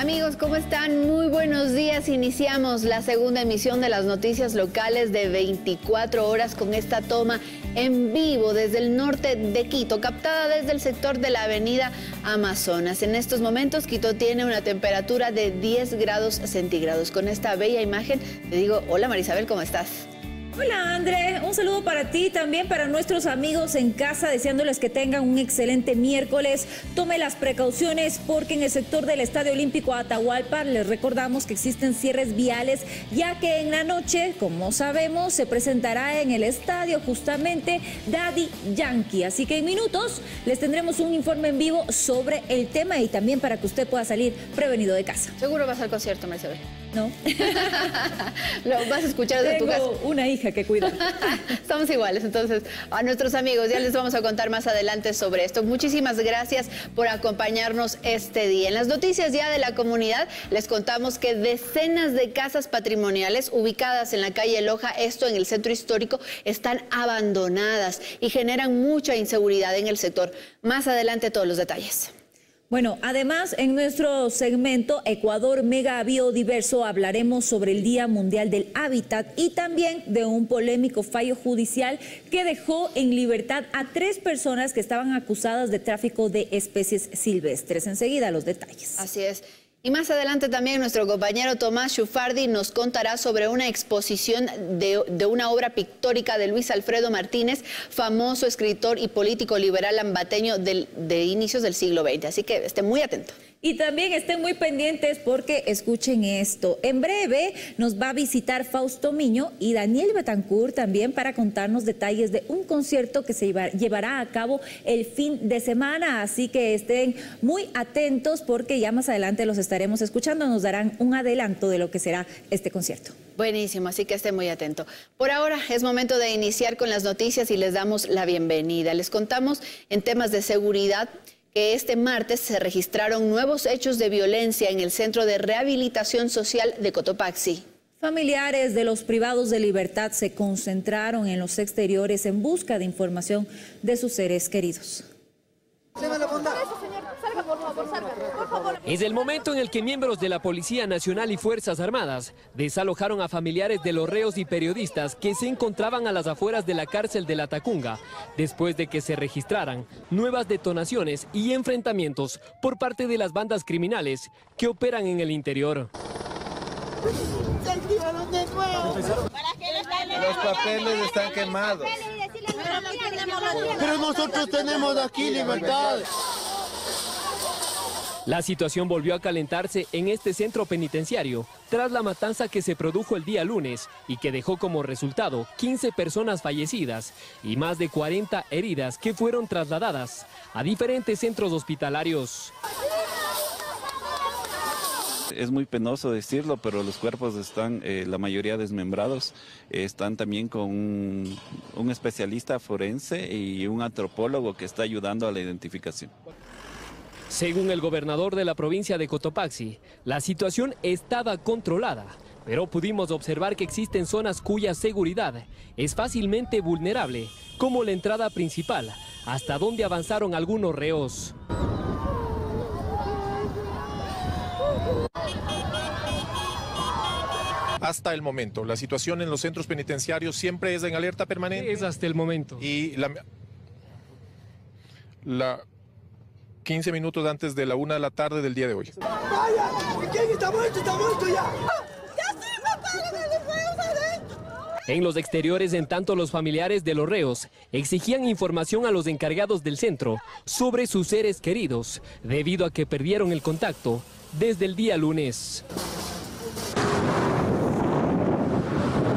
Amigos, ¿cómo están? Muy buenos días. Iniciamos la segunda emisión de las noticias locales de 24 horas con esta toma en vivo desde el norte de Quito, captada desde el sector de la avenida Amazonas. En estos momentos, Quito tiene una temperatura de 10 grados centígrados. Con esta bella imagen, te digo, hola Marisabel, ¿cómo estás? Hola André, un saludo para ti, también para nuestros amigos en casa, deseándoles que tengan un excelente miércoles. Tome las precauciones porque en el sector del Estadio Olímpico Atahualpa les recordamos que existen cierres viales, ya que en la noche, como sabemos, se presentará en el estadio justamente Daddy Yankee. Así que en minutos les tendremos un informe en vivo sobre el tema y también para que usted pueda salir prevenido de casa. Seguro vas al concierto, Marisabel. No. Lo vas a escuchar de tu casa. Tengo una hija que cuida. Estamos iguales, entonces a nuestros amigos ya les vamos a contar más adelante sobre esto. Muchísimas gracias por acompañarnos este día. En las noticias ya de la comunidad les contamos que decenas de casas patrimoniales ubicadas en la calle Loja, esto en el centro histórico, están abandonadas y generan mucha inseguridad en el sector. Más adelante todos los detalles. Bueno, además en nuestro segmento Ecuador Mega Biodiverso hablaremos sobre el Día Mundial del Hábitat y también de un polémico fallo judicial que dejó en libertad a 3 personas que estaban acusadas de tráfico de especies silvestres. Enseguida los detalles. Así es. Y más adelante también nuestro compañero Tomás Shufardi nos contará sobre una exposición de una obra pictórica de Luis Alfredo Martínez, famoso escritor y político liberal ambateño de inicios del siglo XX. Así que esté muy atento. Y también estén muy pendientes porque escuchen esto. En breve nos va a visitar Fausto Miño y Daniel Betancourt también para contarnos detalles de un concierto que se llevará a cabo el fin de semana. Así que estén muy atentos porque ya más adelante los estaremos escuchando. Nos darán un adelanto de lo que será este concierto. Buenísimo, así que esté muy atento. Por ahora es momento de iniciar con las noticias y les damos la bienvenida. Les contamos en temas de seguridad que este martes se registraron nuevos hechos de violencia en el Centro de Rehabilitación Social de Cotopaxi. Familiares de los privados de libertad se concentraron en los exteriores en busca de información de sus seres queridos. Es el momento en el que miembros de la Policía Nacional y Fuerzas Armadas desalojaron a familiares de los reos y periodistas que se encontraban a las afueras de la cárcel de La Tacunga, después de que se registraran nuevas detonaciones y enfrentamientos por parte de las bandas criminales que operan en el interior. Los papeles están quemados. Pero nosotros tenemos aquí libertad. La situación volvió a calentarse en este centro penitenciario tras la matanza que se produjo el día lunes y que dejó como resultado 15 personas fallecidas y más de 40 heridas que fueron trasladadas a diferentes centros hospitalarios. Es muy penoso decirlo, pero los cuerpos están, la mayoría desmembrados, están también con un especialista forense y un antropólogo que está ayudando a la identificación. Según el gobernador de la provincia de Cotopaxi, la situación estaba controlada, pero pudimos observar que existen zonas cuya seguridad es fácilmente vulnerable, como la entrada principal, hasta donde avanzaron algunos reos. Hasta el momento, la situación en los centros penitenciarios siempre es en alerta permanente. Es hasta el momento. Y 15 minutos antes de la 1 de la tarde del día de hoy. ¡Vaya! ¿Quién está muerto ya! En los exteriores, en tanto, los familiares de los reos exigían información a los encargados del centro sobre sus seres queridos, debido a que perdieron el contacto desde el día lunes.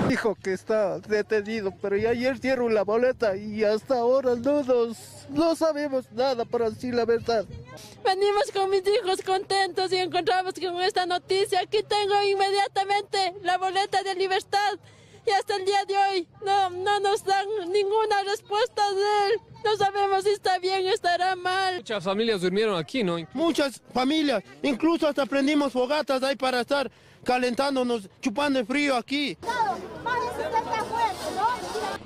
Dijo que está detenido, pero ya ayer dieron la boleta y hasta ahora no sabemos nada, para decir la verdad. Venimos con mis hijos contentos y encontramos con esta noticia. Aquí tengo inmediatamente la boleta de libertad y hasta el día de hoy no nos dan ninguna respuesta de él. No sabemos si está bien o estará mal. Muchas familias durmieron aquí, ¿no? Muchas familias, incluso hasta prendimos fogatas ahí para estar calentándonos, chupando el frío aquí.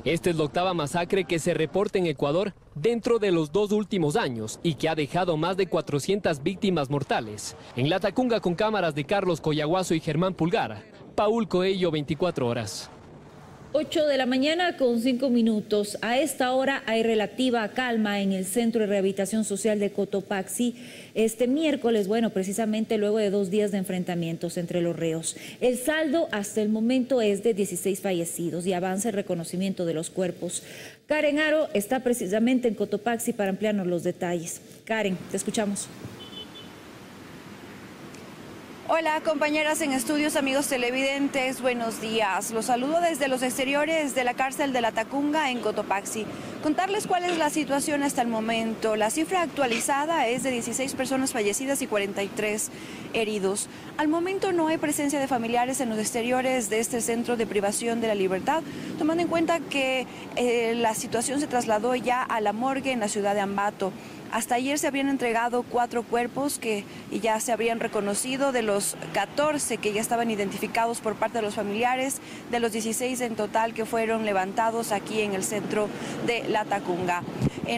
Esta es la octava masacre que se reporta en Ecuador dentro de los dos últimos años y que ha dejado más de 400 víctimas mortales. En La Tacunga, con cámaras de Carlos Collaguazo y Germán Pulgar, Paul Coello, 24 horas. 8:05 a.m. A esta hora hay relativa calma en el Centro de Rehabilitación Social de Cotopaxi este miércoles, precisamente luego de 2 días de enfrentamientos entre los reos. El saldo hasta el momento es de 16 fallecidos y avanza el reconocimiento de los cuerpos. Karen Aro está precisamente en Cotopaxi para ampliarnos los detalles. Karen, te escuchamos. Hola compañeras en estudios, amigos televidentes, buenos días. Los saludo desde los exteriores de la cárcel de La Tacunga en Cotopaxi. Contarles cuál es la situación hasta el momento. La cifra actualizada es de 16 personas fallecidas y 43 heridos. Al momento no hay presencia de familiares en los exteriores de este centro de privación de la libertad, tomando en cuenta que la situación se trasladó ya a la morgue en la ciudad de Ambato. Hasta ayer se habían entregado 4 cuerpos que ya se habrían reconocido de los 14 que ya estaban identificados por parte de los familiares, de los 16 en total que fueron levantados aquí en el centro de La Tacunga.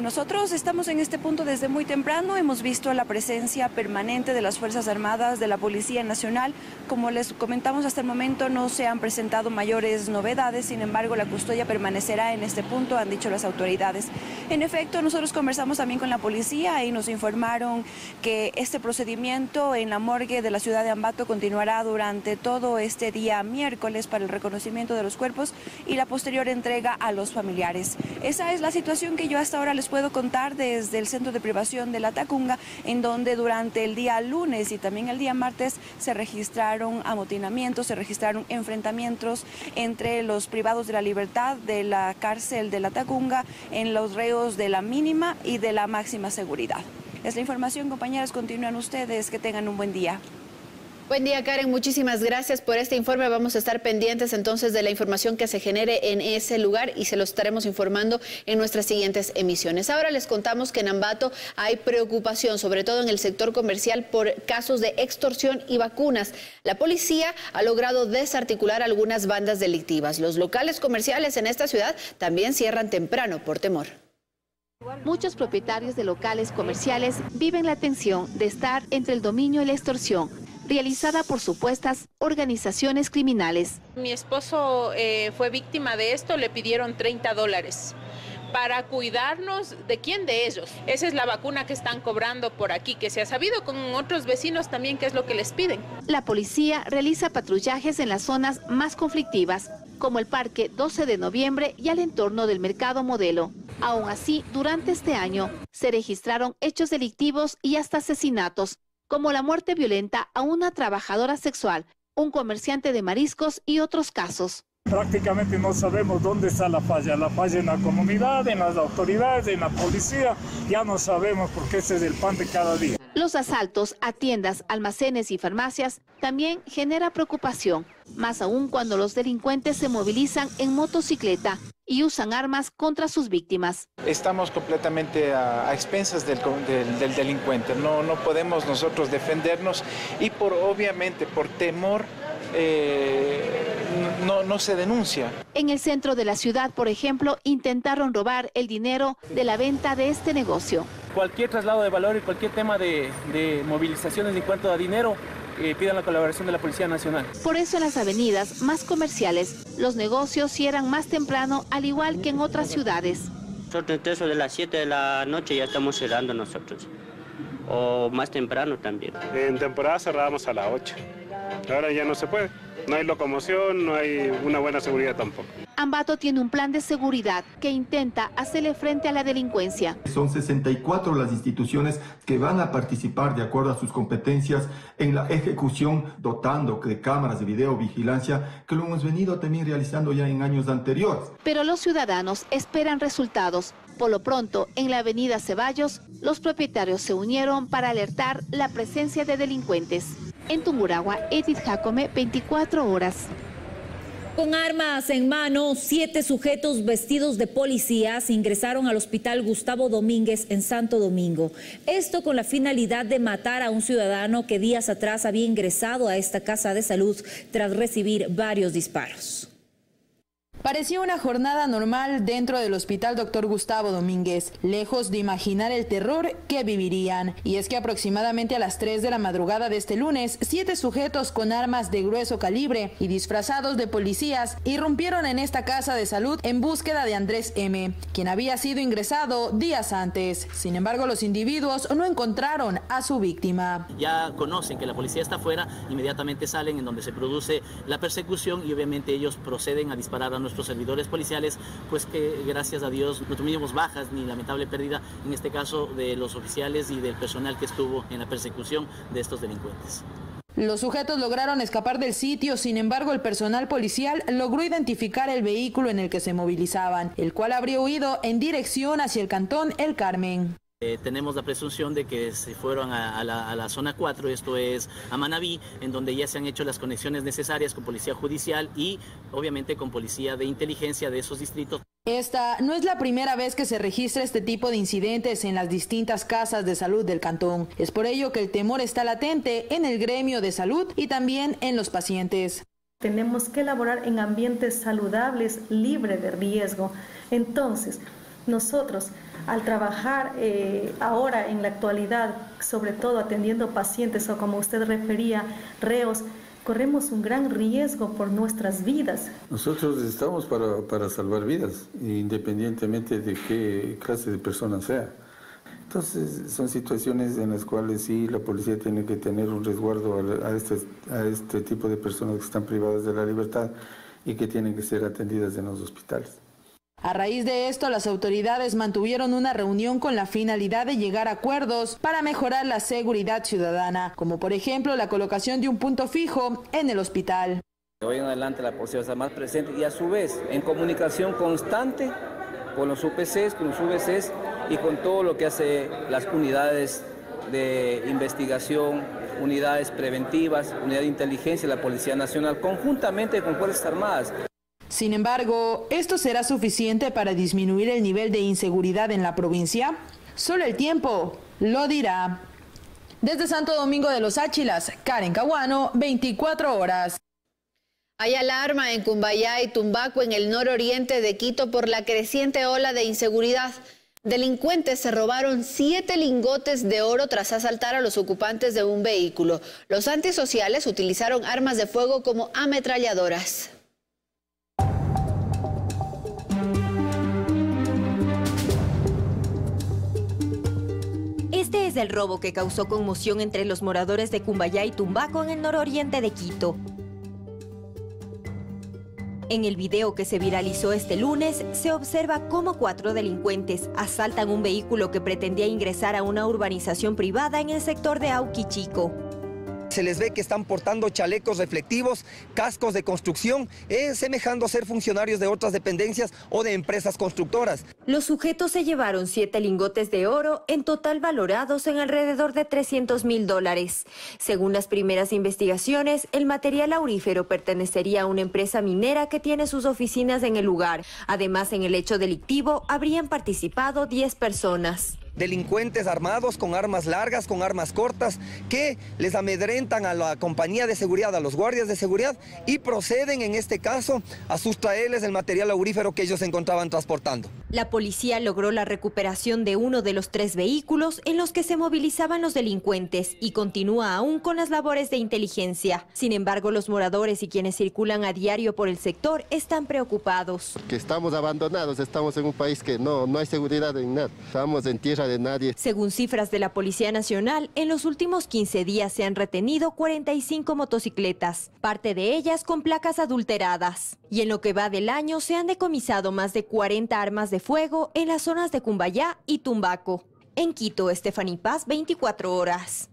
Nosotros estamos en este punto desde muy temprano, hemos visto la presencia permanente de las Fuerzas Armadas, de la Policía Nacional. Como les comentamos, hasta el momento no se han presentado mayores novedades, sin embargo la custodia permanecerá en este punto, han dicho las autoridades. En efecto, nosotros conversamos también con la policía y nos informaron que este procedimiento en la morgue de la ciudad de Ambato continuará durante todo este día miércoles para el reconocimiento de los cuerpos y la posterior entrega a los familiares. Esa es la situación que yo hasta ahora les puedo contar desde el centro de privación de La Tacunga, en donde durante el día lunes y también el día martes se registraron amotinamientos, se registraron enfrentamientos entre los privados de la libertad de la cárcel de La Tacunga en los reos de la mínima y de la máxima seguridad. Es la información, compañeras, continúan ustedes, que tengan un buen día. Buen día, Karen, muchísimas gracias por este informe. Vamos a estar pendientes entonces de la información que se genere en ese lugar y se lo estaremos informando en nuestras siguientes emisiones. Ahora les contamos que en Ambato hay preocupación, sobre todo en el sector comercial, por casos de extorsión y vacunas. La policía ha logrado desarticular algunas bandas delictivas. Los locales comerciales en esta ciudad también cierran temprano por temor. Muchos propietarios de locales comerciales viven la tensión de estar entre el dominio y la extorsión, realizada por supuestas organizaciones criminales. Mi esposo fue víctima de esto, le pidieron $30 para cuidarnos. ¿De quién? De ellos. Esa es la vacuna que están cobrando por aquí, que se ha sabido con otros vecinos también que es lo que les piden. La policía realiza patrullajes en las zonas más conflictivas, como el Parque 12 de Noviembre y al entorno del Mercado Modelo. Aún así, durante este año se registraron hechos delictivos y hasta asesinatos, como la muerte violenta a una trabajadora sexual, un comerciante de mariscos y otros casos. Prácticamente no sabemos dónde está la falla en la comunidad, en las autoridades, en la policía, ya no sabemos porque ese es el pan de cada día. Los asaltos a tiendas, almacenes y farmacias también genera preocupación, más aún cuando los delincuentes se movilizan en motocicleta y usan armas contra sus víctimas. Estamos completamente a expensas del delincuente, no podemos nosotros defendernos y obviamente por temor no se denuncia. En el centro de la ciudad, por ejemplo, intentaron robar el dinero de la venta de este negocio. Cualquier traslado de valor y cualquier tema de movilizaciones en cuanto a dinero, pidan la colaboración de la Policía Nacional. Por eso en las avenidas más comerciales, los negocios cierran más temprano, al igual que en otras ciudades. Nosotros entre eso de las 7 de la noche ya estamos cerrando nosotros, o más temprano también. En temporada cerrábamos a las 8, ahora ya no se puede, no hay locomoción, no hay una buena seguridad tampoco. Ambato tiene un plan de seguridad que intenta hacerle frente a la delincuencia. Son 64 las instituciones que van a participar de acuerdo a sus competencias en la ejecución, dotando de cámaras de videovigilancia, que lo hemos venido también realizando ya en años anteriores. Pero los ciudadanos esperan resultados. Por lo pronto, en la avenida Ceballos, los propietarios se unieron para alertar la presencia de delincuentes. En Tungurahua, Edith Jacome, 24 horas. Con armas en mano, 7 sujetos vestidos de policías ingresaron al hospital Gustavo Domínguez en Santo Domingo. Esto con la finalidad de matar a un ciudadano que días atrás había ingresado a esta casa de salud tras recibir varios disparos. Parecía una jornada normal dentro del Hospital Dr. Gustavo Domínguez, lejos de imaginar el terror que vivirían. Y es que aproximadamente a las 3 de la madrugada de este lunes, 7 sujetos con armas de grueso calibre y disfrazados de policías irrumpieron en esta casa de salud en búsqueda de Andrés M., quien había sido ingresado días antes. Sin embargo, los individuos no encontraron a su víctima. Ya conocen que la policía está afuera, inmediatamente salen en donde se produce la persecución y obviamente ellos proceden a disparar a nuestros servidores policiales, pues que gracias a Dios no tuvimos bajas ni lamentable pérdida en este caso de los oficiales y del personal que estuvo en la persecución de estos delincuentes. Los sujetos lograron escapar del sitio, sin embargo el personal policial logró identificar el vehículo en el que se movilizaban, el cual habría huido en dirección hacia el cantón El Carmen. Tenemos la presunción de que se fueron a la zona 4, esto es a Manabí, en donde ya se han hecho las conexiones necesarias con policía judicial y obviamente con policía de inteligencia de esos distritos. Esta no es la primera vez que se registra este tipo de incidentes en las distintas casas de salud del cantón. Es por ello que el temor está latente en el gremio de salud y también en los pacientes. Tenemos que laborar en ambientes saludables, libres de riesgo. Entonces, nosotros, al trabajar ahora en la actualidad, sobre todo atendiendo pacientes o como usted refería, reos, corremos un gran riesgo por nuestras vidas. Nosotros estamos para salvar vidas, independientemente de qué clase de persona sea. Entonces son situaciones en las cuales sí la policía tiene que tener un resguardo a este tipo de personas que están privadas de la libertad y que tienen que ser atendidas en los hospitales. A raíz de esto, las autoridades mantuvieron una reunión con la finalidad de llegar a acuerdos para mejorar la seguridad ciudadana, como por ejemplo la colocación de un punto fijo en el hospital. Hoy en adelante la policía está más presente y a su vez en comunicación constante con los UPCs, con los VCs y con todo lo que hace las unidades de investigación, unidades preventivas, unidad de inteligencia y la Policía Nacional, conjuntamente con Fuerzas Armadas. Sin embargo, ¿esto será suficiente para disminuir el nivel de inseguridad en la provincia? Solo el tiempo lo dirá. Desde Santo Domingo de los Áchilas, Karen Caguano, 24 horas. Hay alarma en Cumbayá y Tumbaco, en el nororiente de Quito, por la creciente ola de inseguridad. Delincuentes se robaron 7 lingotes de oro tras asaltar a los ocupantes de un vehículo. Los antisociales utilizaron armas de fuego como ametralladoras. Este es el robo que causó conmoción entre los moradores de Cumbayá y Tumbaco, en el nororiente de Quito. En el video que se viralizó este lunes, se observa cómo 4 delincuentes asaltan un vehículo que pretendía ingresar a una urbanización privada en el sector de Auquichico. Se les ve que están portando chalecos reflectivos, cascos de construcción, semejando ser funcionarios de otras dependencias o de empresas constructoras. Los sujetos se llevaron 7 lingotes de oro, en total valorados en alrededor de $300.000. Según las primeras investigaciones, el material aurífero pertenecería a una empresa minera que tiene sus oficinas en el lugar. Además, en el hecho delictivo habrían participado 10 personas. Delincuentes armados con armas largas, con armas cortas, que les amedrentan a la compañía de seguridad, a los guardias de seguridad, y proceden en este caso a sustraerles el material aurífero que ellos se encontraban transportando. La policía logró la recuperación de uno de los 3 vehículos en los que se movilizaban los delincuentes y continúa aún con las labores de inteligencia. Sin embargo, los moradores y quienes circulan a diario por el sector están preocupados. Que estamos abandonados, estamos en un país que no hay seguridad en nada, estamos en tierra de nadie. Según cifras de la Policía Nacional, en los últimos 15 días se han retenido 45 motocicletas, parte de ellas con placas adulteradas. Y en lo que va del año se han decomisado más de 40 armas de fuego en las zonas de Cumbayá y Tumbaco. En Quito, Estefany Paz, 24 horas.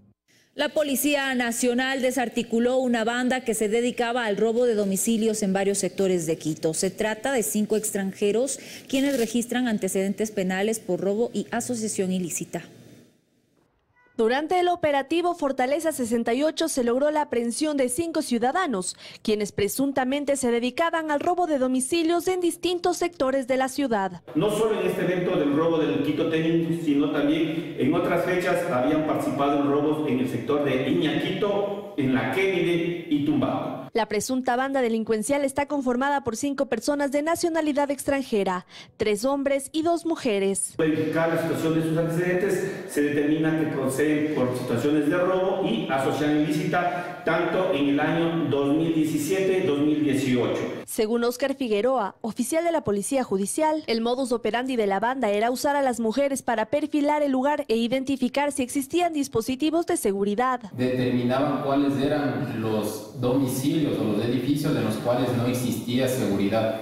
La Policía Nacional desarticuló una banda que se dedicaba al robo de domicilios en varios sectores de Quito. Se trata de 5 extranjeros quienes registran antecedentes penales por robo y asociación ilícita. Durante el operativo Fortaleza 68 se logró la aprehensión de 5 ciudadanos, quienes presuntamente se dedicaban al robo de domicilios en distintos sectores de la ciudad. No solo en este evento del robo del Quito Tenis, sino también en otras fechas habían participado en robos en el sector de Iñaquito, en la Kennedy y Tumbaco. La presunta banda delincuencial está conformada por 5 personas de nacionalidad extranjera, 3 hombres y 2 mujeres. Verificar la situación de sus antecedentes, se determina que proceden por situaciones de robo y asociación ilícita, tanto en el año 2017-2018. Según Óscar Figueroa, oficial de la Policía Judicial, el modus operandi de la banda era usar a las mujeres para perfilar el lugar e identificar si existían dispositivos de seguridad. Determinaban cuáles eran los domicilios o los edificios en los cuales no existía seguridad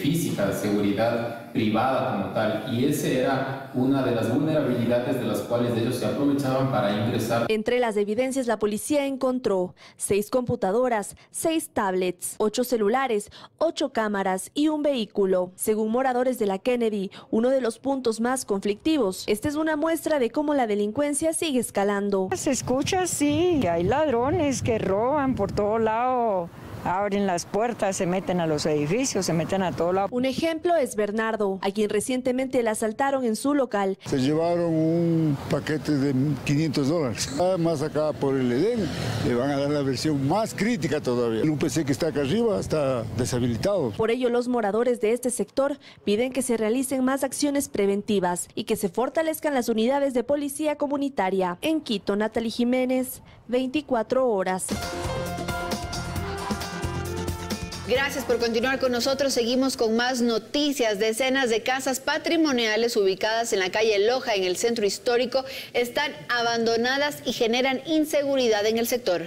física, seguridad privada como tal, y esa era una de las vulnerabilidades de las cuales ellos se aprovechaban para ingresar. Entre las evidencias la policía encontró 6 computadoras, 6 tablets, 8 celulares, 8 cámaras y un vehículo. Según moradores de la Kennedy, uno de los puntos más conflictivos, esta es una muestra de cómo la delincuencia sigue escalando. Se escucha, sí, que hay ladrones que roban por todo lado. Abren las puertas, se meten a los edificios, se meten a todo lado. Un ejemplo es Bernardo, a quien recientemente le asaltaron en su local. Se llevaron un paquete de $500. Además acá por el Edén le van a dar la versión más crítica todavía. El UPC que está acá arriba está deshabilitado. Por ello los moradores de este sector piden que se realicen más acciones preventivas y que se fortalezcan las unidades de policía comunitaria. En Quito, Natalie Jiménez, 24 horas. Gracias por continuar con nosotros. Seguimos con más noticias. Decenas de casas patrimoniales ubicadas en la calle Loja, en el centro histórico, están abandonadas y generan inseguridad en el sector.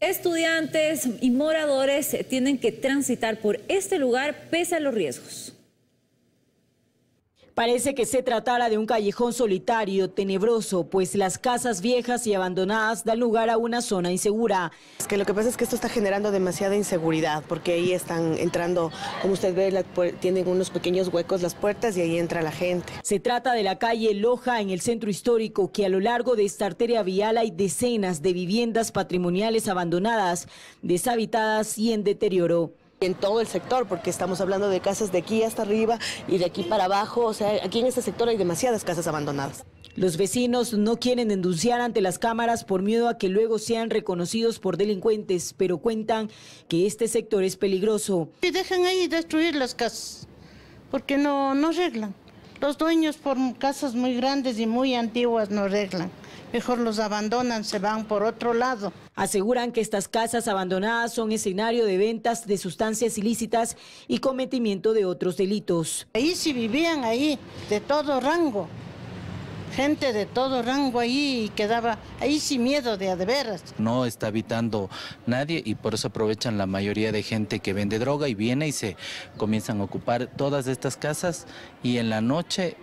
Estudiantes y moradores tienen que transitar por este lugar pese a los riesgos. Parece que se tratara de un callejón solitario, tenebroso, pues las casas viejas y abandonadas dan lugar a una zona insegura. Es que lo que pasa es que esto está generando demasiada inseguridad, porque ahí están entrando, como usted ve, tienen unos pequeños huecos las puertas y ahí entra la gente. Se trata de la calle Loja en el centro histórico, que a lo largo de esta arteria vial hay decenas de viviendas patrimoniales abandonadas, deshabitadas y en deterioro. En todo el sector, porque estamos hablando de casas de aquí hasta arriba y de aquí para abajo, o sea, aquí en este sector hay demasiadas casas abandonadas. Los vecinos no quieren denunciar ante las cámaras por miedo a que luego sean reconocidos por delincuentes, pero cuentan que este sector es peligroso. Y dejan ahí destruir las casas, porque no arreglan. Los dueños por casas muy grandes y muy antiguas no arreglan. Mejor los abandonan, se van por otro lado. Aseguran que estas casas abandonadas son escenario de ventas de sustancias ilícitas y cometimiento de otros delitos. Ahí sí vivían, ahí, de todo rango. Gente de todo rango ahí quedaba ahí sin miedo de adeveras. No está habitando nadie y por eso aprovechan la mayoría de gente que vende droga y viene y se comienzan a ocupar todas estas casas y en la noche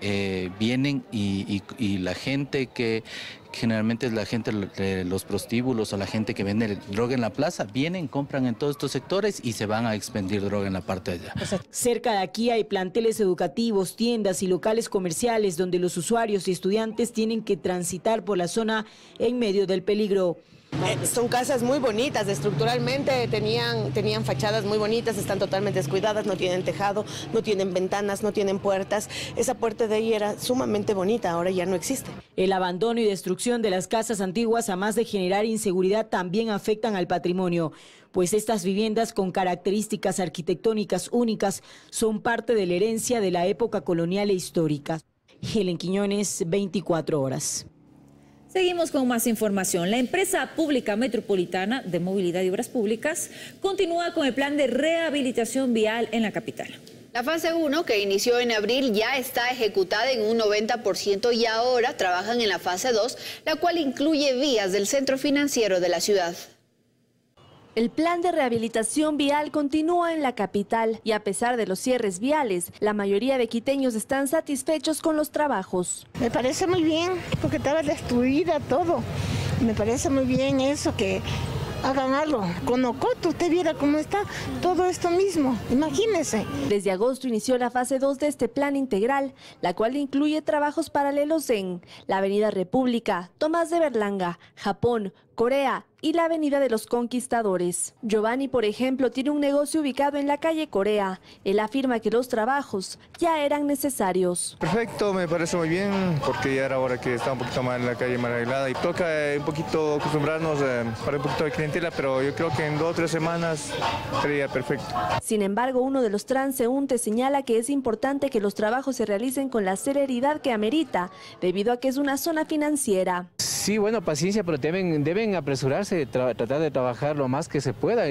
vienen y la gente que generalmente es la gente de los prostíbulos o la gente que vende droga en la plaza, vienen, compran en todos estos sectores y se van a expendir droga en la parte de allá. O sea, cerca de aquí hay planteles educativos, tiendas y locales comerciales donde los usuarios y estudiantes tienen que transitar por la zona en medio del peligro. Son casas muy bonitas, estructuralmente tenían fachadas muy bonitas, están totalmente descuidadas, no tienen tejado, no tienen ventanas, no tienen puertas. Esa puerta de ahí era sumamente bonita, ahora ya no existe. El abandono y destrucción de las casas antiguas, además de generar inseguridad, también afectan al patrimonio, pues estas viviendas con características arquitectónicas únicas son parte de la herencia de la época colonial e histórica. Helen Quiñones, 24 horas. Seguimos con más información. La empresa pública metropolitana de movilidad y obras públicas continúa con el plan de rehabilitación vial en la capital. La fase 1, que inició en abril, ya está ejecutada en un 90% y ahora trabajan en la fase 2, la cual incluye vías del centro financiero de la ciudad. El plan de rehabilitación vial continúa en la capital y a pesar de los cierres viales, la mayoría de quiteños están satisfechos con los trabajos. Me parece muy bien porque estaba destruida todo. Me parece muy bien eso, que hagan algo. Con Ocoto, usted viera cómo está todo esto mismo, imagínese. Desde agosto inició la fase 2 de este plan integral, la cual incluye trabajos paralelos en la Avenida República, Tomás de Berlanga, Japón, Corea y la Avenida de los Conquistadores. Giovanni, por ejemplo, tiene un negocio ubicado en la calle Corea. Él afirma que los trabajos ya eran necesarios. Perfecto, me parece muy bien, porque ya era hora que estaba un poquito más en la calle mal arreglada y toca un poquito acostumbrarnos para un poquito de clientela, pero yo creo que en 2 o 3 semanas sería perfecto. Sin embargo, uno de los transeúntes señala que es importante que los trabajos se realicen con la celeridad que amerita, debido a que es una zona financiera. Sí, bueno, paciencia, pero deben apresurarse, tratar de trabajar lo más que se pueda,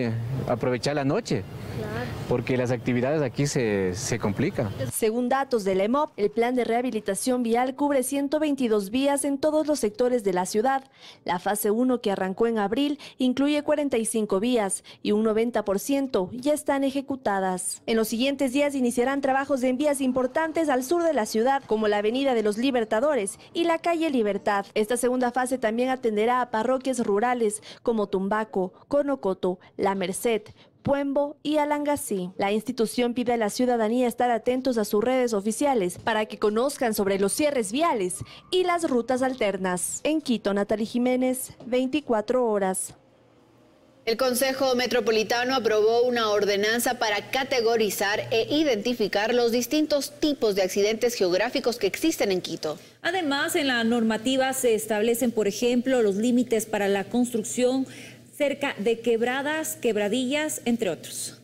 aprovechar la noche, porque las actividades aquí se complican. Según datos del EMOP, el plan de rehabilitación vial cubre 122 vías en todos los sectores de la ciudad. La fase 1, que arrancó en abril, incluye 45 vías y un 90% ya están ejecutadas. En los siguientes días iniciarán trabajos en vías importantes al sur de la ciudad, como la Avenida de los Libertadores y la calle Libertad. Esta segunda fase también atenderá a parroquias rurales como Tumbaco, Conocoto, La Merced, Puembo y Alangací. La institución pide a la ciudadanía estar atentos a sus redes oficiales para que conozcan sobre los cierres viales y las rutas alternas. En Quito, Natalie Jiménez, 24 horas. El Consejo Metropolitano aprobó una ordenanza para categorizar e identificar los distintos tipos de accidentes geográficos que existen en Quito. Además, en la normativa se establecen, por ejemplo, los límites para la construcción cerca de quebradas, quebradillas, entre otros.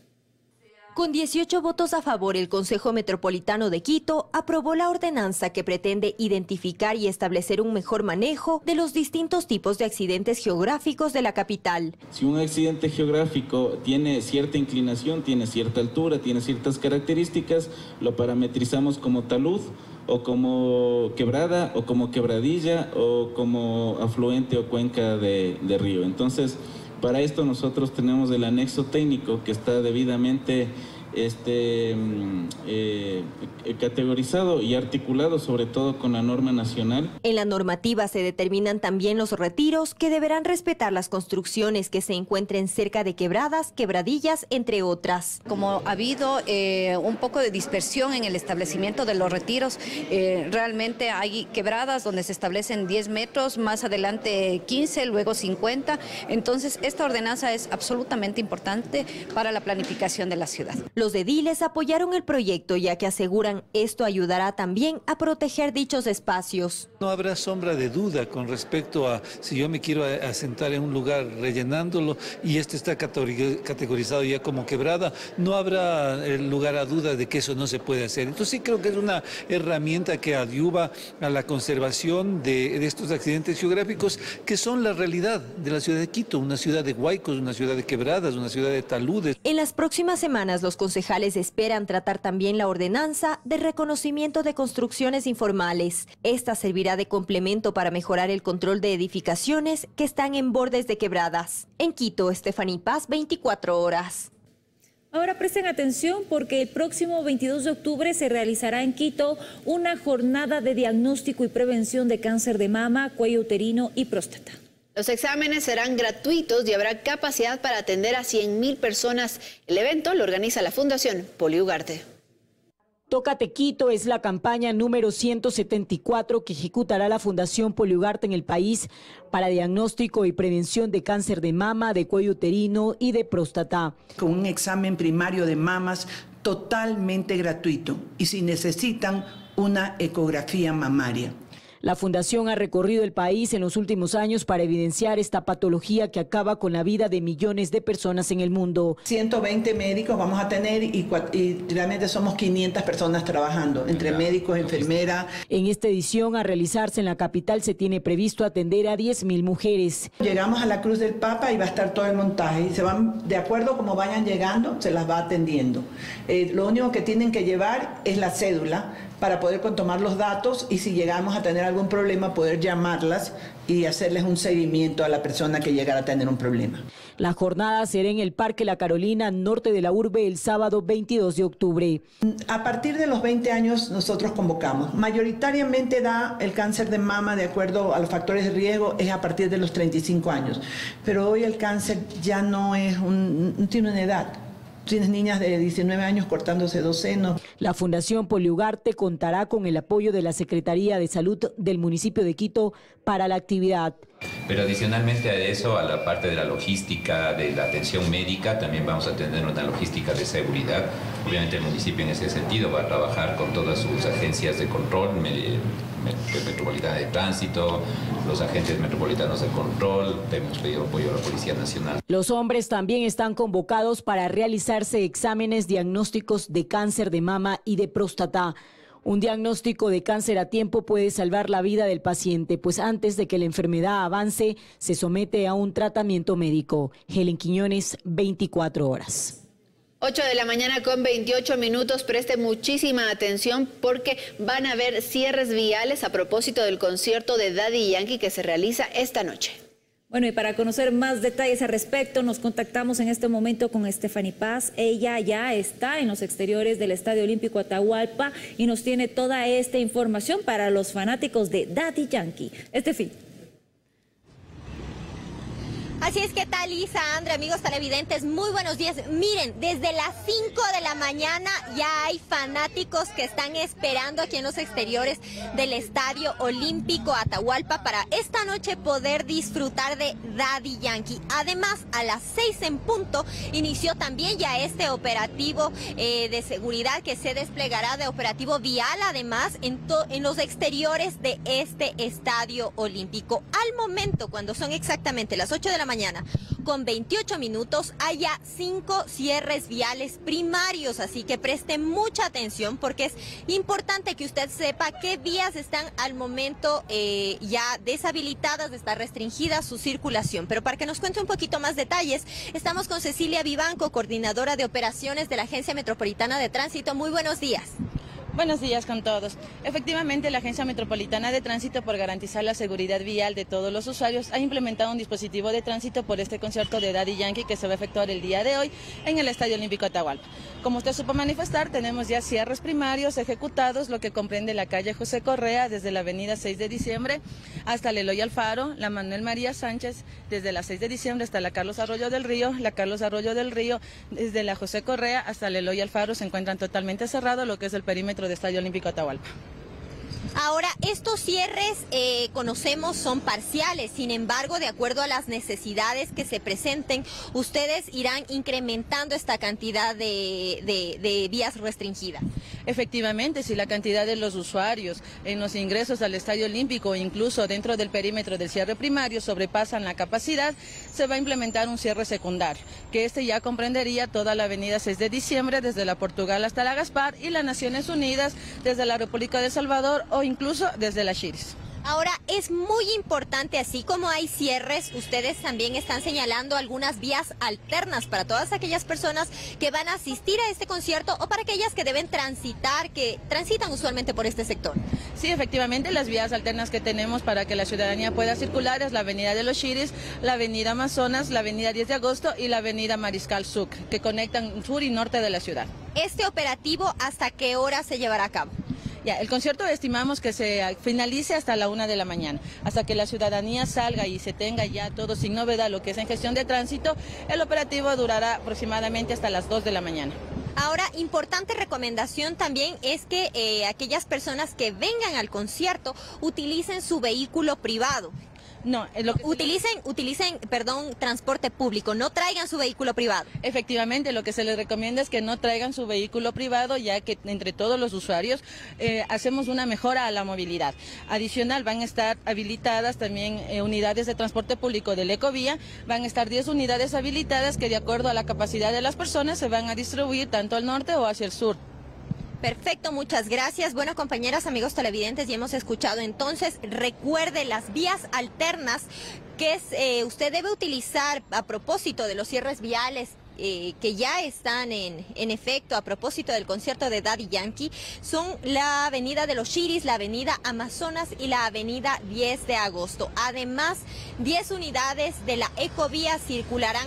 Con 18 votos a favor, el Consejo Metropolitano de Quito aprobó la ordenanza que pretende identificar y establecer un mejor manejo de los distintos tipos de accidentes geográficos de la capital. Si un accidente geográfico tiene cierta inclinación, tiene cierta altura, tiene ciertas características, lo parametrizamos como talud, o como quebrada, o como quebradilla, o como afluente o cuenca de río. Entonces, para esto nosotros tenemos el anexo técnico que está debidamente categorizado y articulado sobre todo con la norma nacional. En la normativa se determinan también los retiros que deberán respetar las construcciones que se encuentren cerca de quebradas, quebradillas, entre otras. Como ha habido un poco de dispersión en el establecimiento de los retiros, realmente hay quebradas donde se establecen 10 metros, más adelante 15, luego 50, entonces esta ordenanza es absolutamente importante para la planificación de la ciudad. Los ediles apoyaron el proyecto ya que aseguran esto ayudará también a proteger dichos espacios. No habrá sombra de duda con respecto a si yo me quiero asentar en un lugar rellenándolo y esto está categorizado ya como quebrada, no habrá lugar a duda de que eso no se puede hacer. Entonces sí creo que es una herramienta que ayuda a la conservación de estos accidentes geográficos que son la realidad de la ciudad de Quito, una ciudad de huaicos, una ciudad de quebradas, una ciudad de taludes. En las próximas semanas los concejales esperan tratar también la ordenanza de reconocimiento de construcciones informales. Esta servirá de complemento para mejorar el control de edificaciones que están en bordes de quebradas. En Quito, Estefanía Paz, 24 horas. Ahora presten atención porque el próximo 22 de octubre se realizará en Quito una jornada de diagnóstico y prevención de cáncer de mama, cuello uterino y próstata. Los exámenes serán gratuitos y habrá capacidad para atender a 100.000 personas. El evento lo organiza la Fundación Poli Ugarte. Tócate Quito es la campaña número 174 que ejecutará la Fundación Poli Ugarte en el país para diagnóstico y prevención de cáncer de mama, de cuello uterino y de próstata. Con un examen primario de mamas totalmente gratuito y si necesitan una ecografía mamaria. La Fundación ha recorrido el país en los últimos años para evidenciar esta patología que acaba con la vida de millones de personas en el mundo. 120 médicos vamos a tener y realmente somos 500 personas trabajando, entre médicos, enfermeras. En esta edición, a realizarse en la capital, se tiene previsto atender a 10.000 mujeres. Llegamos a la Cruz del Papa y va a estar todo el montaje. Y se van, de acuerdo como vayan llegando, se las va atendiendo. Lo único que tienen que llevar es la cédula para poder tomar los datos y si llegamos a tener algún problema poder llamarlas y hacerles un seguimiento a la persona que llegara a tener un problema. La jornada será en el Parque La Carolina, norte de la urbe, el sábado 22 de octubre. A partir de los 20 años nosotros convocamos. Mayoritariamente da el cáncer de mama de acuerdo a los factores de riesgo es a partir de los 35 años, pero hoy el cáncer ya no es no tiene una edad. Tienes niñas de 19 años cortándose 2 senos. La Fundación Poli Ugarte contará con el apoyo de la Secretaría de Salud del municipio de Quito para la actividad. Pero adicionalmente a eso, a la parte de la logística, de la atención médica, también vamos a tener una logística de seguridad. Obviamente el municipio en ese sentido va a trabajar con todas sus agencias de control, Metropolitana de Tránsito, los agentes metropolitanos de control, hemos pedido apoyo a la Policía Nacional. Los hombres también están convocados para realizarse exámenes diagnósticos de cáncer de mama y de próstata. Un diagnóstico de cáncer a tiempo puede salvar la vida del paciente, pues antes de que la enfermedad avance, se somete a un tratamiento médico. Helen Quiñones, 24 horas. 8 de la mañana con 28 minutos, preste muchísima atención porque van a haber cierres viales a propósito del concierto de Daddy Yankee que se realiza esta noche. Bueno, y para conocer más detalles al respecto, nos contactamos en este momento con Stephanie Paz. Ella ya está en los exteriores del Estadio Olímpico Atahualpa y nos tiene toda esta información para los fanáticos de Daddy Yankee. Estefi. Así es, ¿qué tal, Isa, Andrea, amigos televidentes? Muy buenos días. Miren, desde las 5 de la mañana ya hay fanáticos que están esperando aquí en los exteriores del Estadio Olímpico Atahualpa para esta noche poder disfrutar de Daddy Yankee. Además, a las 6 en punto inició también ya este operativo de seguridad que se desplegará, de operativo vial, además, en los exteriores de este Estadio Olímpico. Al momento, cuando son exactamente las 8 de la mañana, con 28 minutos, hay ya 5 cierres viales primarios, así que preste mucha atención porque es importante que usted sepa qué vías están al momento ya deshabilitadas, está restringida su circulación. Pero para que nos cuente un poquito más detalles, estamos con Cecilia Vivanco, coordinadora de operaciones de la Agencia Metropolitana de Tránsito. Muy buenos días. Buenos días con todos. Efectivamente, la Agencia Metropolitana de Tránsito, por garantizar la seguridad vial de todos los usuarios, ha implementado un dispositivo de tránsito por este concierto de Daddy Yankee que se va a efectuar el día de hoy en el Estadio Olímpico Atahualpa. Como usted supo manifestar, tenemos ya cierres primarios ejecutados, lo que comprende la calle José Correa desde la avenida 6 de diciembre hasta la Eloy Alfaro, la Manuel María Sánchez desde la 6 de diciembre hasta la Carlos Arroyo del Río, la Carlos Arroyo del Río desde la José Correa hasta la Eloy Alfaro se encuentran totalmente cerrados, lo que es el perímetro de Estadio Olímpico Atahualpa. Ahora, estos cierres, conocemos, son parciales, sin embargo, de acuerdo a las necesidades que se presenten, ustedes irán incrementando esta cantidad de vías restringidas. Efectivamente, si la cantidad de los usuarios en los ingresos al Estadio Olímpico, incluso dentro del perímetro del cierre primario, sobrepasan la capacidad, se va a implementar un cierre secundario, que este ya comprendería toda la avenida 6 de diciembre, desde la Portugal hasta la Gaspar, y las Naciones Unidas, desde la República de El Salvador, o incluso desde la Chiris. Ahora, es muy importante, así como hay cierres, ustedes también están señalando algunas vías alternas para todas aquellas personas que van a asistir a este concierto o para aquellas que deben transitar, que transitan usualmente por este sector. Sí, efectivamente, las vías alternas que tenemos para que la ciudadanía pueda circular es la avenida de los Chiris, la avenida Amazonas, la avenida 10 de agosto y la avenida Mariscal Sucre, que conectan sur y norte de la ciudad. ¿Este operativo hasta qué hora se llevará a cabo? Ya, el concierto estimamos que se finalice hasta la 1 de la mañana, hasta que la ciudadanía salga y se tenga ya todo sin novedad lo que es en gestión de tránsito. El operativo durará aproximadamente hasta las 2 de la mañana. Ahora, importante recomendación también es que aquellas personas que vengan al concierto utilicen su vehículo privado. No, lo que utilicen transporte público, no traigan su vehículo privado. Efectivamente, lo que se les recomienda es que no traigan su vehículo privado, ya que entre todos los usuarios hacemos una mejora a la movilidad. Adicional, van a estar habilitadas también unidades de transporte público del Ecovía, van a estar 10 unidades habilitadas que de acuerdo a la capacidad de las personas se van a distribuir tanto al norte o hacia el sur. Perfecto, muchas gracias. Bueno, compañeras, amigos televidentes, ya hemos escuchado entonces, recuerde las vías alternas que usted debe utilizar a propósito de los cierres viales que ya están en efecto a propósito del concierto de Daddy Yankee, son la avenida de los Chiris, la avenida Amazonas y la avenida 10 de agosto. Además, 10 unidades de la Ecovía circularán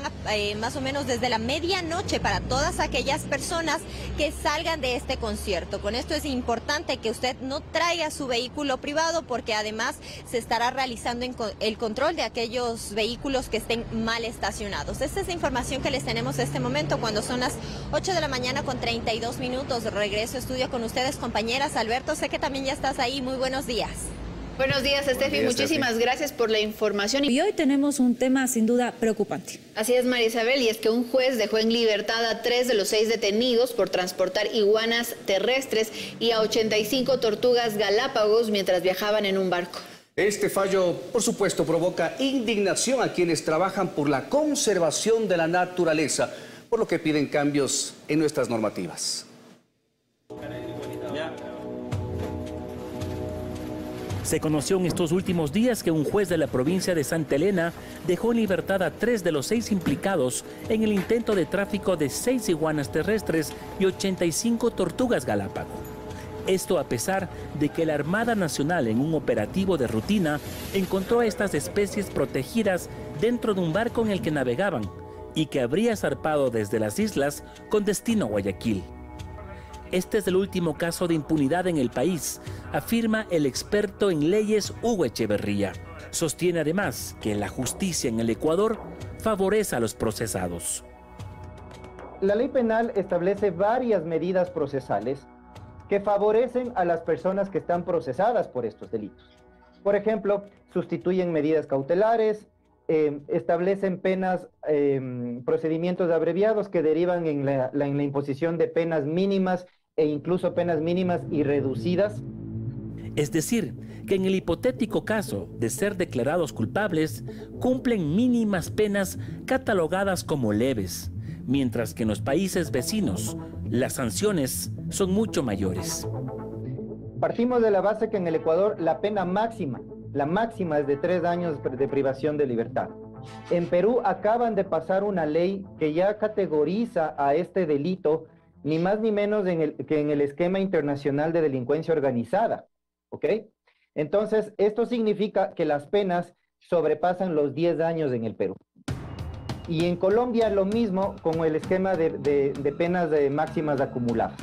más o menos desde la medianoche para todas aquellas personas que salgan de este concierto. Con esto es importante que usted no traiga su vehículo privado porque además se estará realizando el control de aquellos vehículos que estén mal estacionados. Esta es la información que les tenemos en este momento cuando son las 8 de la mañana con 32 minutos. Regreso a estudio con ustedes, compañeras. Alberto, sé que también ya estás ahí. Muy buenos días. Buenos días, Estefi. Muchísimas gracias por la información. Y hoy tenemos un tema sin duda preocupante. Así es, María Isabel, y es que un juez dejó en libertad a 3 de los 6 detenidos por transportar iguanas terrestres y a 85 tortugas galápagos mientras viajaban en un barco. Este fallo, por supuesto, provoca indignación a quienes trabajan por la conservación de la naturaleza, por lo que piden cambios en nuestras normativas. Se conoció en estos últimos días que un juez de la provincia de Santa Elena dejó en libertad a 3 de los 6 implicados en el intento de tráfico de 6 iguanas terrestres y 85 tortugas galápago. Esto a pesar de que la Armada Nacional, en un operativo de rutina, encontró a estas especies protegidas dentro de un barco en el que navegaban y que habría zarpado desde las islas con destino a Guayaquil. Este es el último caso de impunidad en el país, afirma el experto en leyes Hugo Echeverría. Sostiene además que la justicia en el Ecuador favorece a los procesados. La ley penal establece varias medidas procesales que favorecen a las personas que están procesadas por estos delitos. Por ejemplo, sustituyen medidas cautelares, establecen penas, procedimientos abreviados que derivan en la imposición de penas mínimas e incluso penas mínimas y reducidas. Es decir, que en el hipotético caso de ser declarados culpables, cumplen mínimas penas catalogadas como leves, mientras que en los países vecinos las sanciones son mucho mayores. Partimos de la base que en el Ecuador la pena máxima, es de 3 años de privación de libertad. En Perú acaban de pasar una ley que ya categoriza a este delito, ni más ni menos que en el esquema internacional de delincuencia organizada. ¿Ok? Entonces, esto significa que las penas sobrepasan los 10 años en el Perú. Y en Colombia lo mismo con el esquema de penas de máximas acumuladas.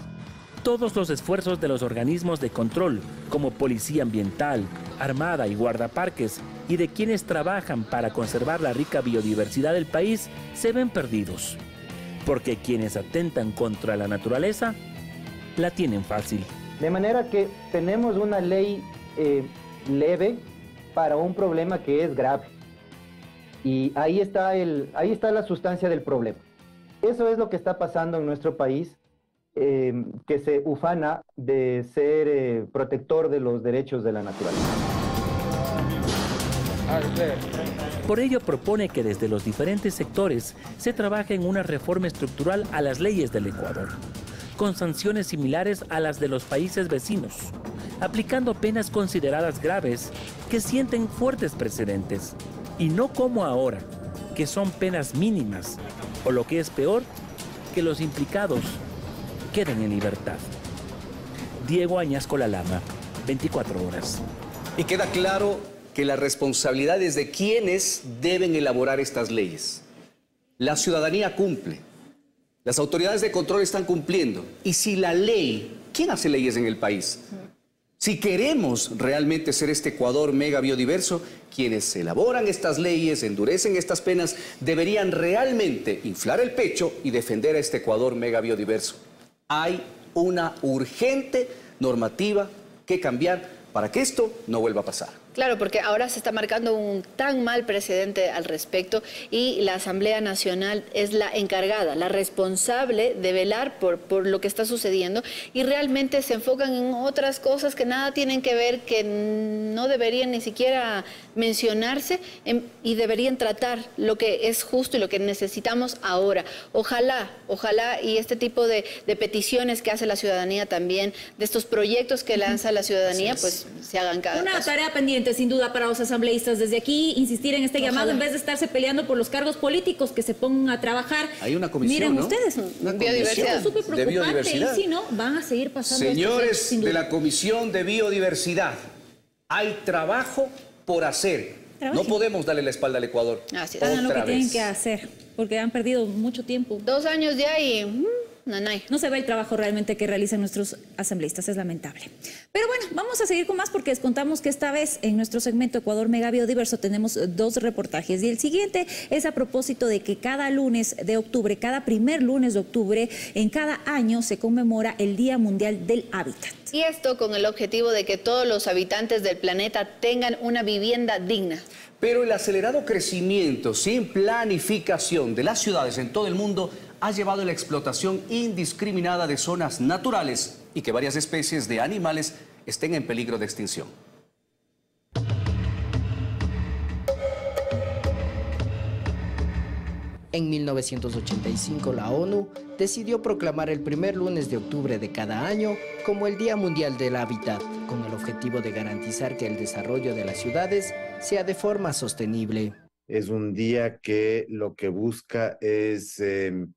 Todos los esfuerzos de los organismos de control, como Policía Ambiental, Armada y Guardaparques, y de quienes trabajan para conservar la rica biodiversidad del país, se ven perdidos. Porque quienes atentan contra la naturaleza, la tienen fácil. De manera que tenemos una ley leve para un problema que es grave. Y ahí está la sustancia del problema. Eso es lo que está pasando en nuestro país. Que se ufana de ser protector de los derechos de la naturaleza. Por ello propone que desde los diferentes sectores se trabaje en una reforma estructural a las leyes del Ecuador, con sanciones similares a las de los países vecinos, aplicando penas consideradas graves que sienten fuertes precedentes, y no como ahora, que son penas mínimas, o lo que es peor, que los implicados queden en libertad. Diego Añasco La Lama, 24 horas. Y queda claro que la responsabilidad es de quienes deben elaborar estas leyes. La ciudadanía cumple, las autoridades de control están cumpliendo. Y si la ley, ¿quién hace leyes en el país? Si queremos realmente ser este Ecuador mega biodiverso, quienes elaboran estas leyes, endurecen estas penas, deberían realmente inflar el pecho y defender a este Ecuador mega biodiverso. Hay una urgente normativa que cambiar para que esto no vuelva a pasar. Claro, porque ahora se está marcando un tan mal precedente al respecto y la Asamblea Nacional es la encargada, la responsable de velar por lo que está sucediendo y realmente se enfocan en otras cosas que nada tienen que ver, que no deberían ni siquiera mencionarse y deberían tratar lo que es justo y lo que necesitamos ahora. Ojalá, y este tipo de peticiones que hace la ciudadanía también, de estos proyectos que lanza la ciudadanía, pues se hagan cada caso. Una tarea pendiente sin duda para los asambleístas desde aquí, insistir en este llamado en vez de estarse peleando por los cargos políticos, que se pongan a trabajar. Hay una comisión, miren, ¿no? Ustedes, una biodiversidad. Es súper preocupante, de biodiversidad. Y si no, van a seguir pasando. Señores estos años, de la Comisión de Biodiversidad, hay trabajo por hacer. ¿Trabajen? No podemos darle la espalda al Ecuador. Así es. Hagan lo que tienen que hacer, porque han perdido mucho tiempo. 2 años ya y No hay. No se ve el trabajo realmente que realizan nuestros asambleístas, es lamentable. Pero bueno, vamos a seguir con más porque les contamos que esta vez en nuestro segmento Ecuador Mega Biodiverso tenemos dos reportajes. Y el siguiente es a propósito de que cada lunes de octubre, cada primer lunes de octubre, en cada año se conmemora el Día Mundial del Hábitat. Y esto con el objetivo de que todos los habitantes del planeta tengan una vivienda digna. Pero el acelerado crecimiento sin planificación de las ciudades en todo el mundo ha llevado a la explotación indiscriminada de zonas naturales y que varias especies de animales estén en peligro de extinción. En 1985, la ONU decidió proclamar el primer lunes de octubre de cada año como el Día Mundial del Hábitat, con el objetivo de garantizar que el desarrollo de las ciudades sea de forma sostenible. Es un día que lo que busca es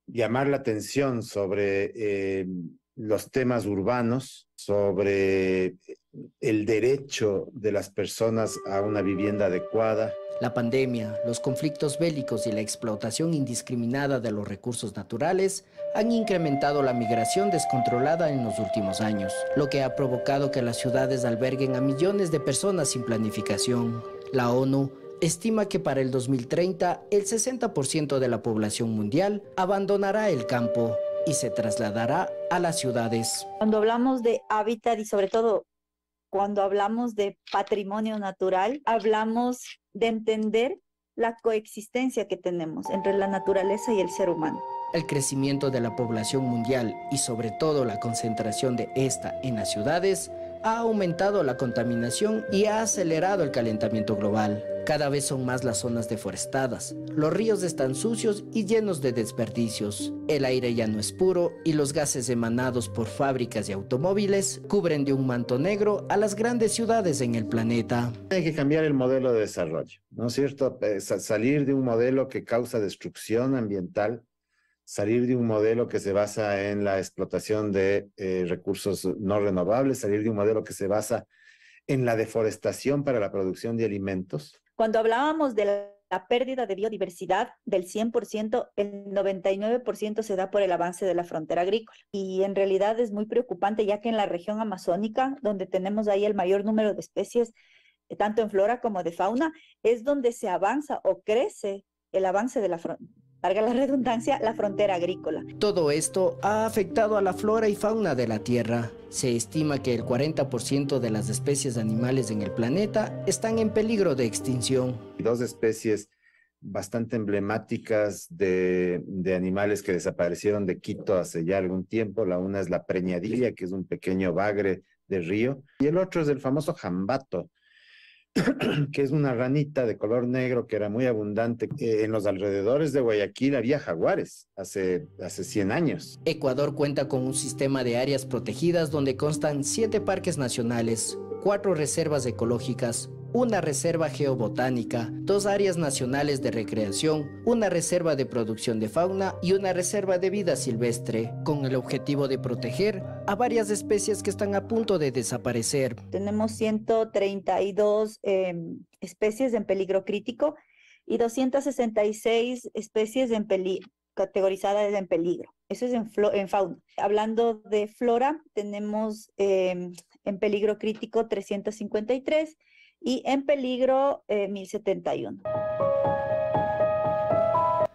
llamar la atención sobre los temas urbanos, sobre el derecho de las personas a una vivienda adecuada. La pandemia, los conflictos bélicos y la explotación indiscriminada de los recursos naturales han incrementado la migración descontrolada en los últimos años, lo que ha provocado que las ciudades alberguen a millones de personas sin planificación. La ONU estima que para el 2030 el 60% de la población mundial abandonará el campo y se trasladará a las ciudades. Cuando hablamos de hábitat y sobre todo cuando hablamos de patrimonio natural, hablamos de entender la coexistencia que tenemos entre la naturaleza y el ser humano. El crecimiento de la población mundial y sobre todo la concentración de esta en las ciudades ha aumentado la contaminación y ha acelerado el calentamiento global. Cada vez son más las zonas deforestadas, los ríos están sucios y llenos de desperdicios, el aire ya no es puro y los gases emanados por fábricas y automóviles cubren de un manto negro a las grandes ciudades en el planeta. Hay que cambiar el modelo de desarrollo, ¿no es cierto? Salir de un modelo que causa destrucción ambiental, salir de un modelo que se basa en la explotación de recursos no renovables, salir de un modelo que se basa en la deforestación para la producción de alimentos. Cuando hablábamos de la pérdida de biodiversidad del 100%, el 99% se da por el avance de la frontera agrícola. Y en realidad es muy preocupante, ya que en la región amazónica, donde tenemos ahí el mayor número de especies, tanto en flora como de fauna, es donde se avanza o crece el avance de la frontera. Larga la redundancia, la frontera agrícola. Todo esto ha afectado a la flora y fauna de la Tierra. Se estima que el 40% de las especies animales en el planeta están en peligro de extinción. Dos especies bastante emblemáticas de animales que desaparecieron de Quito hace ya algún tiempo. La una es la preñadilla, que es un pequeño bagre de río, y el otro es el famoso jambato, que es una ranita de color negro que era muy abundante. En los alrededores de Guayaquil había jaguares hace 100 años. Ecuador cuenta con un sistema de áreas protegidas donde constan 7 parques nacionales, 4 reservas ecológicas, una reserva geobotánica, 2 áreas nacionales de recreación, una reserva de producción de fauna y una reserva de vida silvestre, con el objetivo de proteger a varias especies que están a punto de desaparecer. Tenemos 132 especies en peligro crítico y 266 especies en categorizadas en peligro. Eso es en fauna. Hablando de flora, tenemos en peligro crítico 353 y en peligro 1071.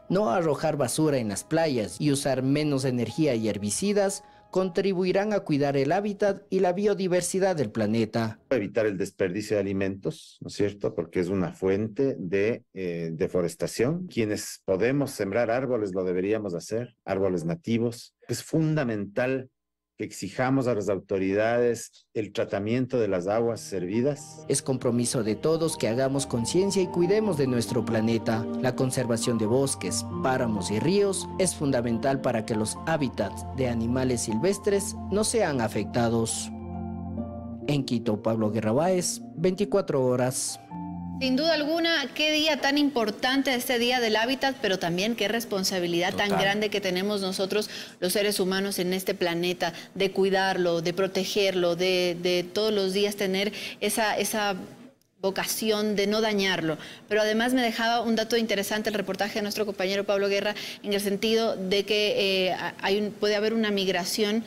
No arrojar basura en las playas y usar menos energía y herbicidas contribuirán a cuidar el hábitat y la biodiversidad del planeta. Evitar el desperdicio de alimentos, ¿no es cierto? Porque es una fuente de deforestación. Quienes podemos sembrar árboles lo deberíamos hacer, árboles nativos. Es fundamental que exijamos a las autoridades el tratamiento de las aguas servidas. Es compromiso de todos que hagamos conciencia y cuidemos de nuestro planeta. La conservación de bosques, páramos y ríos es fundamental para que los hábitats de animales silvestres no sean afectados. En Quito, Pablo Guerra Báez, 24 horas. Sin duda alguna, qué día tan importante este Día del Hábitat, pero también qué responsabilidad tan grande que tenemos nosotros los seres humanos en este planeta, de cuidarlo, de protegerlo, de todos los días tener esa vocación de no dañarlo. Pero además me dejaba un dato interesante el reportaje de nuestro compañero Pablo Guerra, en el sentido de que puede haber una migración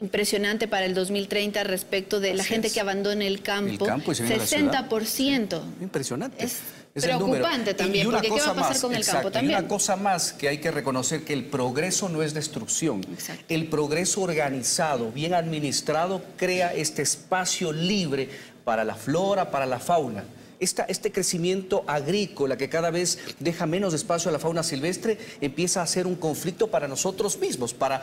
impresionante para el 2030 respecto de la gente que abandone el campo. El campo y se viene 60%. Impresionante. Es preocupante también, porque ¿qué va a pasar con el campo también? Y una cosa más que hay que reconocer, que el progreso no es destrucción. Exacto. El progreso organizado, bien administrado, crea este espacio libre para la flora, para la fauna. Este crecimiento agrícola que cada vez deja menos espacio a la fauna silvestre empieza a ser un conflicto para nosotros mismos, para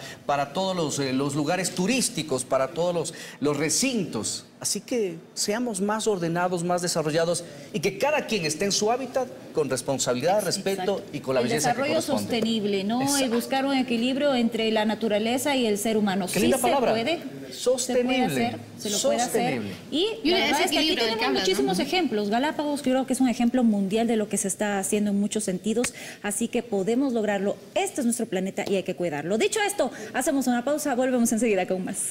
todos los lugares turísticos, para todos los recintos. Así que seamos más ordenados, más desarrollados, y que cada quien esté en su hábitat con responsabilidad, respeto y con la belleza que corresponde. El desarrollo sostenible, ¿no? Exacto. Y buscar un equilibrio entre la naturaleza y el ser humano. Qué linda palabra. Se puede. Sostenible. Se puede hacer. Y la verdad es que aquí tenemos muchísimos ejemplos. Galápagos, yo creo que es un ejemplo mundial de lo que se está haciendo en muchos sentidos, así que podemos lograrlo. Este es nuestro planeta y hay que cuidarlo. Dicho esto, hacemos una pausa, volvemos enseguida con más.